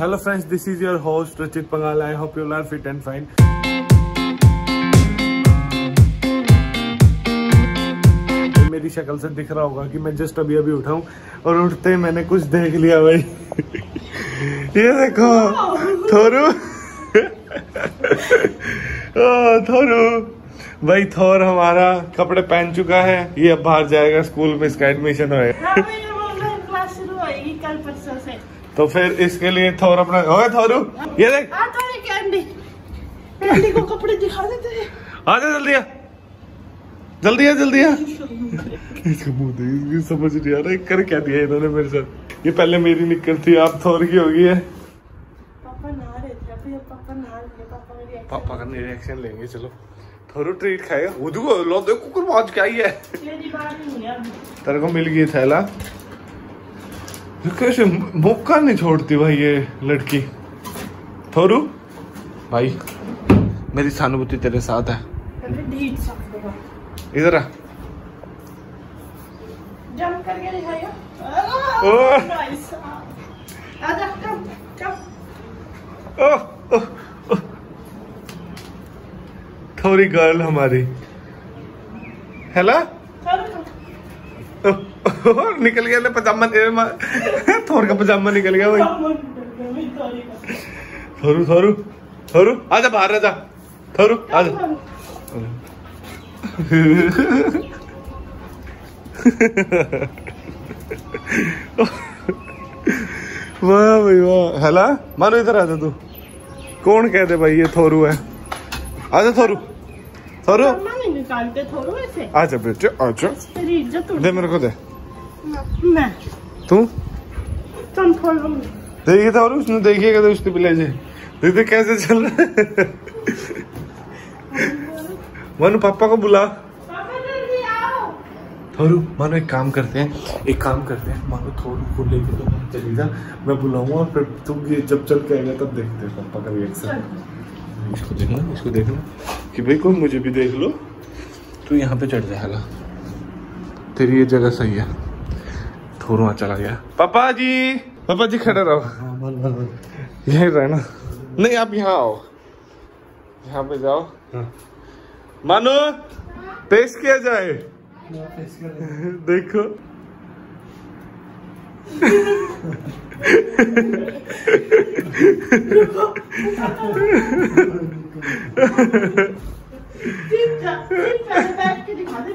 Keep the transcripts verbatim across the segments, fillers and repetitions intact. Hello friends, this is your host Rachit Pangala. I hope you all are fit and fine. मेरी शक्ल से दिख रहा होगा कि मैं जस्ट अभी अभी उठा हूँ और उठते ही मैंने कुछ देख लिया भाई। ये देखो थोरू थोरू भाई, थोर हमारा कपड़े पहन चुका है। ये अब बाहर जाएगा स्कूल में, इसका एडमिशन होएगा। तो फिर इसके लिए थोर अपना ओए थोरू ये देख कैंडी कैंडी को कपड़े दिखा देते हैं। आ जा जल्दी आ जल्दी आ जल्दी आ। इसका मुंह देख, समझ नहीं आ रहा कर क्या दिया इन्होंने मेरे साथ। ये पहले मेरी निकल थी, आप थोर की हो गई है। पापा नहा रहे थे, अभी पापा नहा रहे, पापा का रिएक्शन पापा का रिएक्शन लेंगे। चलो थोरू ट्रीट खाएगा। वो देखो लो देखो कुकुर आज क्या है। मेरी बात नहीं है, तेरे को मिल गई थैला। कैसे मौका नहीं छोड़ती भाई ये लड़की। थोरू भाई मेरी सहानुभूति तेरे साथ है, इधर आ। जंप करके दिखाइयो। आजा कम कम। ओह ओह थोरी गर्ल हमारी हेला निकल गया ना पजामा। थोर का पजामा निकल गया भाई। थोरू थोरू थोरू आजा बाहर आजा। थोरू आजा वाह भाई वाह। हेला मानो इधर आजा तू। कौन कह दे भाई ये थोरू है। आजा थोरू थोरू निकालते थोरू ऐसे। आजा बेटे आजा, दे मेरे को दे। मैं तू तुम देखिए था और उसने देखिएगा तो उसके पिले देखते कैसे चल रहा है। मानो पापा को बुला। थोरू मानो एक काम करते हैं एक काम करते हैं मानो थोरू को लेके तो चली जा, मैं बुलाऊंगा और फिर तुम ये जब चल के आएगा तब देखते हैं पापा का रिएक्शन। इसको देखना इसको देखना कि भाई कोई मुझे भी देख लो। तू यहाँ पे चढ़ जाएगा, तेरी ये जगह सही है। थोरू चला गया। पापा जी पापा जी खड़े रहो। हाँ, बल, बल, बल। यही रहना। नहीं आप यहाँ आओ, यहाँ पे जाओ। हाँ। मानो पेश किया जाए। पेश किया जाए। देखो बैठ के दिखा दे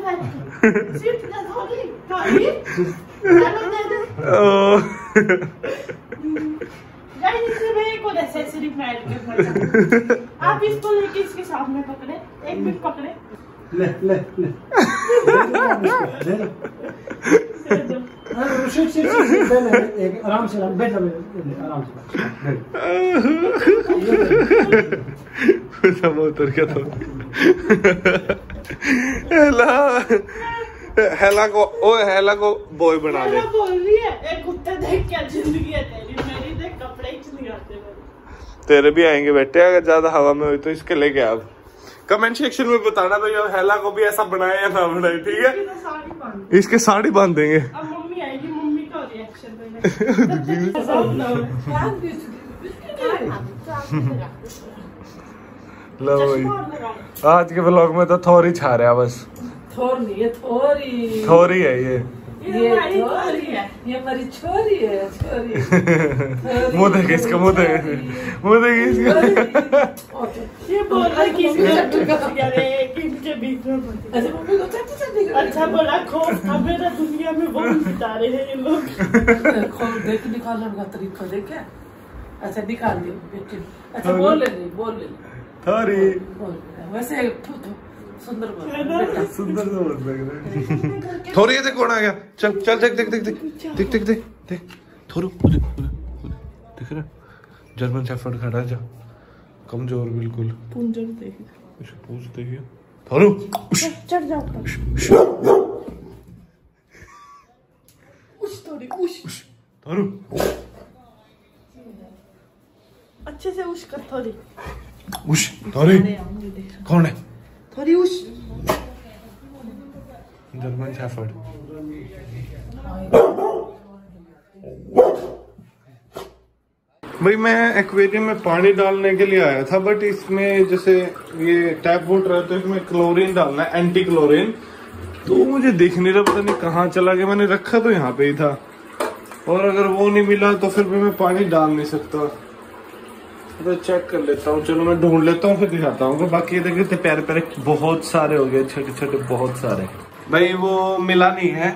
आप इसको लेके इसके सामने पकड़े, एक मिनट पकड़े ले ले ले आराम से आराम से उतर गया था। हेला को ओ हेला को बॉय बना दे। एक कुत्ता देख क्या जिंदगी है तेरी। मेरी देख कपड़े ही आते। तेरे भी आएंगे बेटे, अगर ज्यादा हवा में हुई तो इसके लेके आओ। कमेंट सेक्शन में बताना भाई हेला को भी ऐसा बनाए या ना बनाए, ठीक है। इसके साड़ी बांध देंगे। अब मम्मी आएगी, मम्मी का रिएक्शन। आज के व्लॉग में तो थोर ही छा रहा है बस। थोर नहीं है, थोरी थोरी है ये ये थोरी है, ये हमारी छोरी है। छोरी मुँह देखे इसका, मुँह देखे मुँह देखे इसका। ये बोल रहा कि इसके बीच में अच्छा मम्मी को चाची अच्छा बोला खौफ। अबे ना दुनिया में वो बिता रहे हैं ये लोग। खौफ देख निकालने का तरीका देखे। अच्छा निकाल दे बेटे। अच्छा बोल ले बोल ले थोरी वैसे सुंदर सुंदर लग थोरू ये कौन आ गया। चल चल देख देख देख देख देख देख देख देख थोरू देख रहा जर्मन शेफर्ड खड़ा है। जा कमजोर बिल्कुल। पूंजर देख पूंज देखिए। थोरू चढ़ जाओ। उस थोड़ी उस थोरू अच्छे से उस कर। थोड़ी उस थोड़ी कौन है। German shepherd. भाई मैं एक्वेरियम में पानी डालने के लिए आया था, बट इसमें जैसे ये टैप वाटर है तो इसमें क्लोरीन डालना है, एंटी क्लोरीन। तो मुझे दिख नहीं रहा, पता नहीं कहाँ चला गया। मैंने रखा तो यहाँ पे ही था, और अगर वो नहीं मिला तो फिर भी मैं पानी डाल नहीं सकता। तो चेक कर लेता हूँ, चलो मैं ढूंढ लेता हूँ फिर दिखाता हूँ। बाकी ये देखिए पैर पैर बहुत सारे हो गए, छोटे छोटे बहुत सारे। भाई वो मिला नहीं है,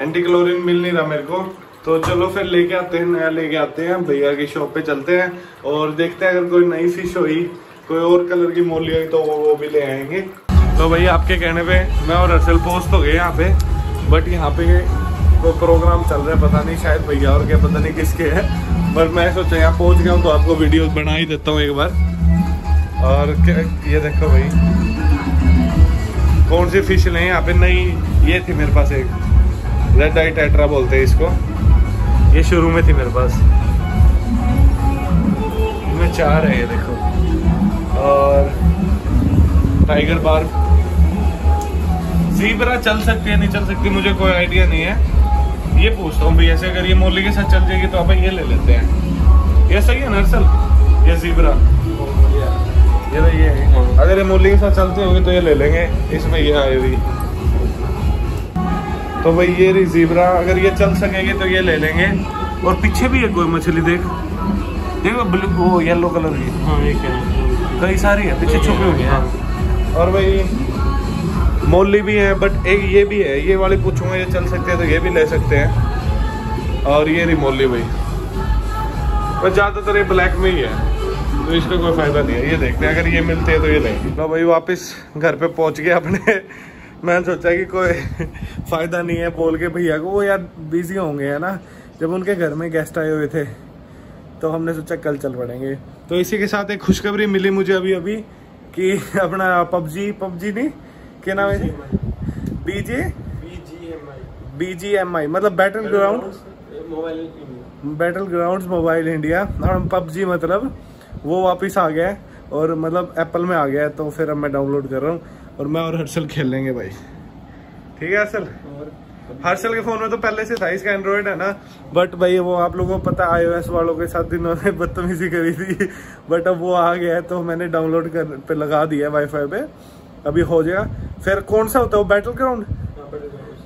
एंटी क्लोरीन मिल नहीं रहा मेरे को। तो चलो फिर लेके आते हैं, नया लेके आते हैं। भैया की शॉप पे चलते हैं और देखते हैं अगर कोई नई फिश हुई, कोई और कलर की मोली हुई तो वो भी ले आएंगे। तो भैया आपके कहने पे मैं और असल पहुँच तो गए यहाँ पे, बट यहाँ पे कोई प्रोग्राम चल रहा है, पता नहीं शायद भैया और क्या पता नहीं किसके है। पर मैं सोचा यहाँ पहुँच गया हूँ तो आपको वीडियो बना ही देता हूँ एक बार। और क्या ये देखो भाई कौन सी फिश लें यहाँ पे। नहीं ये थी मेरे पास एक रेड आई टेट्रा बोलते हैं इसको, ये शुरू में थी मेरे पास। मैं चार है ये देखो, और टाइगर बार जीब्रा चल सकती है, नहीं चल सकती मुझे कोई आइडिया नहीं है। ये पूछता हूँ भैया से, अगर ये मोली के साथ चल जाएगी तो आप ये ले लेते हैं। ये सही है नरसल, ये जीब्रा ये तो ये है। अगर ये मोली के साथ चलती होगी तो ये ले लेंगे, इसमें ये आई हुई। तो भाई ये रही जीब्रा, अगर ये चल सकेगी तो ये ले लेंगे। और पीछे भी है कोई मछली, देख देखो ब्लू वो येलो कलर की। हाँ ये कई सारी है पीछे छुपी हुई है। और भाई मोली भी है, बट एक ये भी है, ये वाली पूछूंगा ये चल सकते हैं तो ये भी ले सकते हैं। और ये रही मोली भाई, पर ज़्यादातर ये ब्लैक में ही है तो इसका कोई फायदा नहीं है। ये देखते हैं अगर ये मिलते हैं तो ये लेंगे। तो भाई वापस घर पे पहुंच गए अपने। मैंने सोचा कि कोई फ़ायदा नहीं है बोल के भैया को, वो यार बिजी होंगे है ना। जब उनके घर में गेस्ट आए हुए थे तो हमने सोचा कल चल पड़ेंगे। तो इसी के साथ एक खुशखबरी मिली मुझे अभी अभी कि अपना पबजी पबजी नहीं क्या नाम है, बीजे बी जी एम आई मतलब battle ground battle ground mobile India, और पबजी मतलब वो वापस आ गया है और मतलब एप्पल में आ गया है। तो फिर अब मैं डाउनलोड कर रहा हूँ और मैं और हर्षल खेल लेंगे भाई। ठीक है हर्षल, हर्षल के फ़ोन में तो पहले से था इसका एंड्रॉयड है ना, बट भाई वो आप लोगों को पता आईओएस वालों के साथ इन्होंने बदतमीजी करी थी, बट अब वो आ गया है तो मैंने डाउनलोड कर पे लगा दिया वाईफाई पे, अभी हो जाएगा। फिर कौन सा होता है वो बैटल ग्राउंड,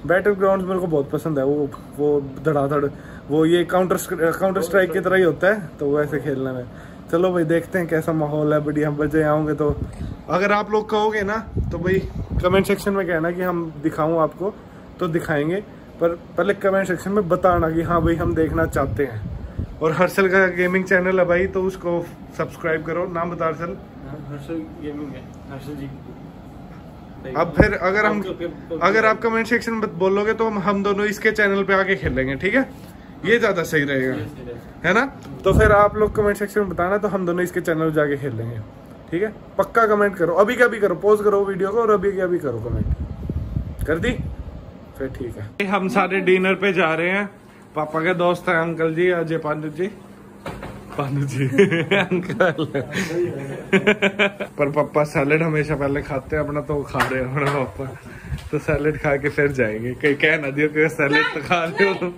बैटल ग्राउंड मेरे को बहुत पसंद है। वो वो धड़ाधड़ वो ये काउंटर काउंटर स्ट्राइक की तरह ही होता है, तो वैसे खेलना है। चलो भाई देखते हैं कैसा माहौल है, बढ़िया बजे आओगे तो। अगर आप लोग कहोगे ना तो भाई कमेंट सेक्शन में कहना कि हम दिखाऊं आपको, तो दिखाएंगे। पर पहले कमेंट सेक्शन में बताना कि हाँ भाई हम देखना चाहते हैं। और हर्षल का गेमिंग चैनल है भाई, तो उसको सब्सक्राइब करो। नाम बता हर्षल, हर्षल गेमिंग है हर्षल जी। अब फिर अगर हम अगर आप कमेंट सेक्शन में बोलोगे तो हम दोनों इसके चैनल पर आके खेलेंगे, ठीक है, ये ज़्यादा सही रहेगा है ना। तो फिर आप लोग कमेंट सेक्शन में बताना, तो हम दोनों इसके चैनल जाके खेल लेंगे, ठीक है। पक्का कमेंट करो, अभी क्या भी करो, पॉज करो वीडियो को और अभी क्या भी करो कमेंट कर दी, फिर ठीक है। हम सारे डिनर पे जा रहे हैं, पापा के दोस्त हैं अंकल जी, अजय पांडू जी पांडू जी अंकल। पर पापा सैलेड हमेशा पहले खाते हैं अपना, तो खा रहे हैं अपना पापा, तो सैलेड खा के फिर जाएंगे। कहीं कह ना दियो कि सैलेड तो खा रहे हो।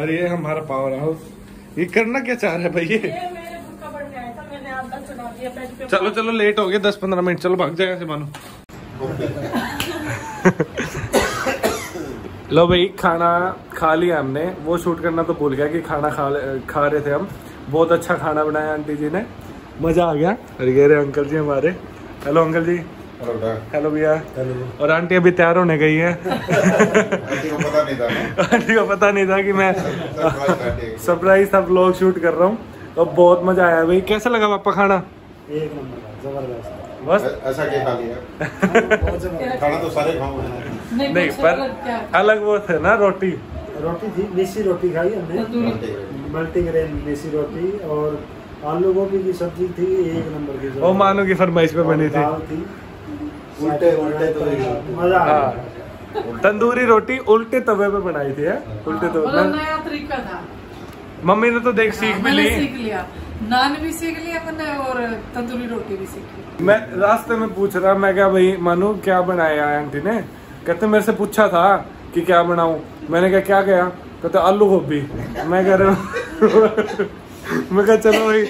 अरे ये हमारा पावर हाउस, ये करना क्या चाह रहा है भाई। चलो चलो लेट हो गए दस पंद्रह मिनट, चलो भाग जाएगा से मानो। लो भाई खाना खा लिया हमने, वो शूट करना तो भूल गया कि खाना खा खा रहे थे हम। बहुत अच्छा खाना बनाया आंटी जी ने, मज़ा आ गया। अरे कह रहे अंकल जी हमारे, hello uncle ji, hello hello भैया। और आंटी अभी तैयार होने गई है। आंटी को पता नहीं था आंटी को पता नहीं था कि मैं सरप्राइज था, व्लॉग शूट कर रहा हूँ। तो बहुत मज़ा आया भाई। कैसा लगा आपका खाना? एक नंबर, जबरदस्त। बस ऐसा क्या खा लिया खाना तो सारे खाओ नहीं, नहीं पर अलग वो थे ना, रोटी रोटी थी, देसी रोटी खाई हमने, मल्टीग्रेन देसी रोटी और आलू गोभी की सब्जी थी, एक नंबर की। वो मानो की फरमाइश पे बनी थी, उल्टे उल्टे तवे, मजा आ गया। तंदूरी रोटी उल्टे तवे पे बनाई थी, उल्टे तवे, नया तरीका था। मम्मी ने तो देख सीख भी ली, सीख लिया, नान भी सीख लिया मैंने और तंदूरी रोटी भी सीख ली। मैं रास्ते में पूछ रहा, मैं क्या भाई मानू क्या बनाया आंटी ने, कहते मेरे से पूछा था कि क्या बनाऊं, मैंने कहा क्या गया, कहते आलू गोभी। मैं कह रहा हूँ मैं कहा चलो भाई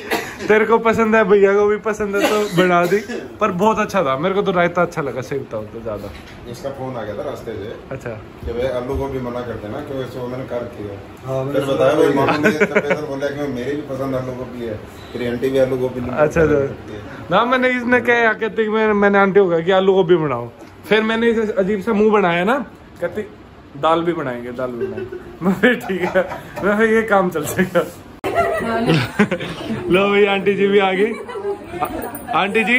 तेरे को पसंद है, भैया को भी पसंद है तो बना दी। पर बहुत अच्छा था, मेरे को तो रायता अच्छा लगा, सही बताओ तो ज्यादा। इसका फोन आ गया था रास्ते से, अच्छा कि भाई आलू गोभी मना कर देना क्योंकि इसको मैंने कर दिया। हां मैंने बताया भाई मामा ने इतना पैसा बोला कि मेरे भी पसंद आलू गोभी है, तेरी आंटी भी आलू गोभी। अच्छा ना मैंने इसने कहा कहते मैं मैंने आंटी को कहा कि आलू गोभी बनाओ, फिर मैंने इसे अजीब सा मुंह बनाया ना, कहती दाल भी बनाएंगे, दाल भी बनाएंगे। ठीक है मैं ये काम चल सकेगा। लो भाई आंटी जी भी आ गई। Aunty ji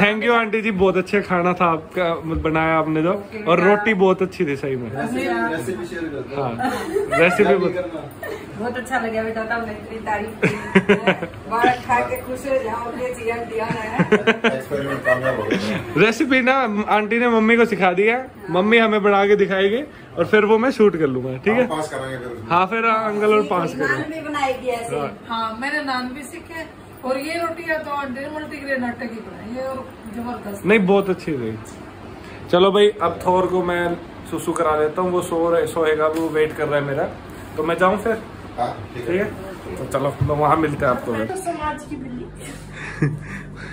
thank you aunty ji, बहुत अच्छा खाना था आपका बनाया आपने जो, और रोटी बहुत अच्छी थी सही में। रेसिपी शेयर कर दो। हाँ रेसिपी बहुत अच्छा लगा बेटा, मेरी तारीफ खा के खुश हो जाओ, दिया है। रेसिपी ना आंटी ने मम्मी को सिखा दी है, मम्मी हमें बना के दिखाएगी और फिर वो मैं शूट कर लूंगा। ठीक है पास कराएंगे। हाँ फिर अंकल और पास करेंगे, बनाएगी ऐसे। हाँ मैंने नान भी सीखे और ये रोटी है तो मल्टीग्रेन आटे की बनाई और जबरदस्त नहीं बहुत अच्छी थी। चलो भाई अब थोर को मैं सुसु करा देता हूँ, वो सो रहे सोएगा, वो वेट कर रहा है मेरा, तो मैं जाऊँ फिर। ठीक है तो चलो तो वहाँ मिलते हैं आपको। तो समाज की बिल्ली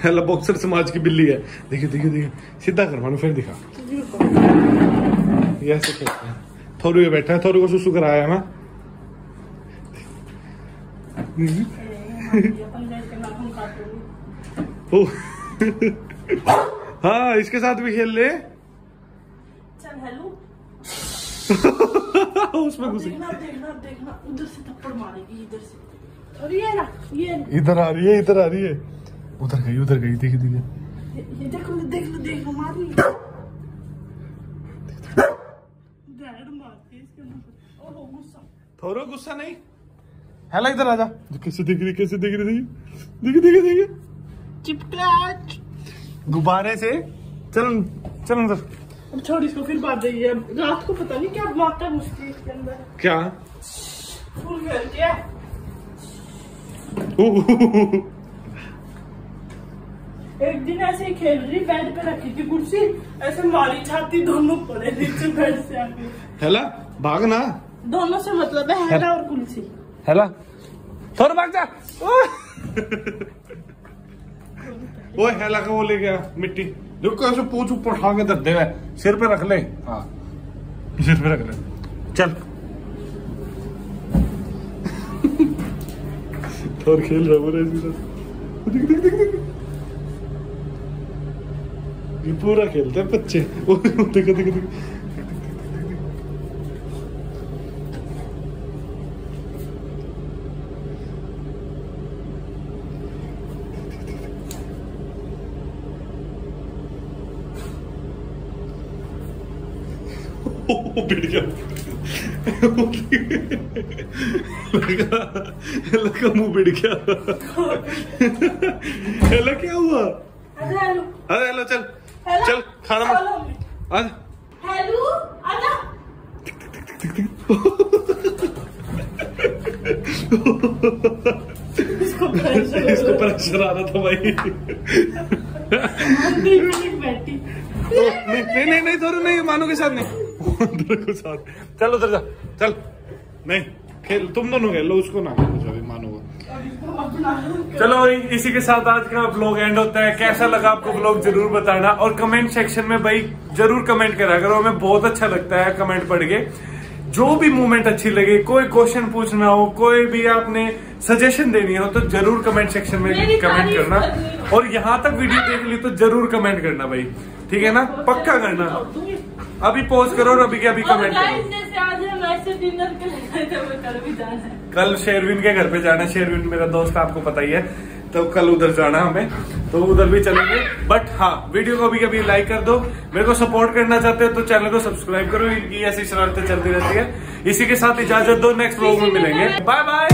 हेला बॉक्सर समाज की बिल्ली है, देखिए देखिए देखिए सीधा कर मानो फिर दिखा। थोरू ये बैठा है, थोरू को सुसु कराया है हाँ इसके साथ भी खेल ले चल हेलो उसमें घुस देखना देखना देखना, उधर से थप्पड़ मारेगी, इधर से थोड़ी है ना, ये इधर आ रही है, इधर आ रही है, उधर गई उधर गई, देख देख ये देखो देखो देखो मार रही है, डैड मारती है इसके मुंह पर। ओहो गुस्सा थोड़ा गुस्सा नहीं, हेला इधर आजा, कैसे दिख रही कैसे दिख रही देखिए देखिए देखिए चिपका गुब्बारे से। चल चल अंदर अब छोड़ इसको, फिर बात जाइए, रात को पता नहीं क्या माता घुसती इसके अंदर, क्या फूल गिर गया। एक दिन ऐसे ही खेल रही, बेड पे रखी थी कुर्सी, ऐसे मारी छाती दोनों पड़े नीचे बेड से आके। हेला भागना, दोनों से मतलब है हेला और कुर्सी। हेला थोड़ा भाग जा, वो हेला का वो ले गया मिट्टी, देखो ऐसे पूछ ऊपर उठा के दे दे, सिर पे रख ले। हाँ सिर पे रख ले चल थोड़ा खेल रहा देख देख देख देख, ये पूरा खेलते हैं बच्चे। देखो देखो देखो भिड़ गया लगा, लगा मुंह भिड़ गया। हेला क्या हुआ? अरे हेलो चल चल खाना मत, हेलो आजा इसको प्रेशर आ रहा था भाई। बैठी नहीं नहीं नहीं थोड़ी नहीं, मानो के साथ नहीं साथ। चल उधर जा, चल नहीं खेल तुम दोनों खेलो, उसको ना मानो। चलो इसी के साथ आज का ब्लॉग एंड होता है। कैसा लगा आपको ब्लॉग जरूर बताना, और कमेंट सेक्शन में भाई जरूर कमेंट करा करो, हमें बहुत अच्छा लगता है कमेंट पढ़ के। जो भी मूवमेंट अच्छी लगे, कोई क्वेश्चन पूछना हो, कोई भी आपने सजेशन देनी हो, तो जरूर कमेंट सेक्शन में कमेंट करना, और यहाँ तक वीडियो देख ली तो जरूर कमेंट करना भाई, ठीक है ना, पक्का करना। अभी पोस्ट करो और अभी के अभी कमेंट करो। कल शेरविन के घर पे जाना है, शेरविन मेरा दोस्त आपको पता ही है, तो कल उधर जाना हमें, तो उधर भी चलेंगे। बट हाँ वीडियो को अभी कभी लाइक कर दो, मेरे को सपोर्ट करना चाहते हो तो चैनल को सब्सक्राइब करो, ये ऐसी शरारतें चलती रहती है। इसी के साथ इजाजत दो, नेक्स्ट व्लॉग में मिलेंगे, बाय बाय।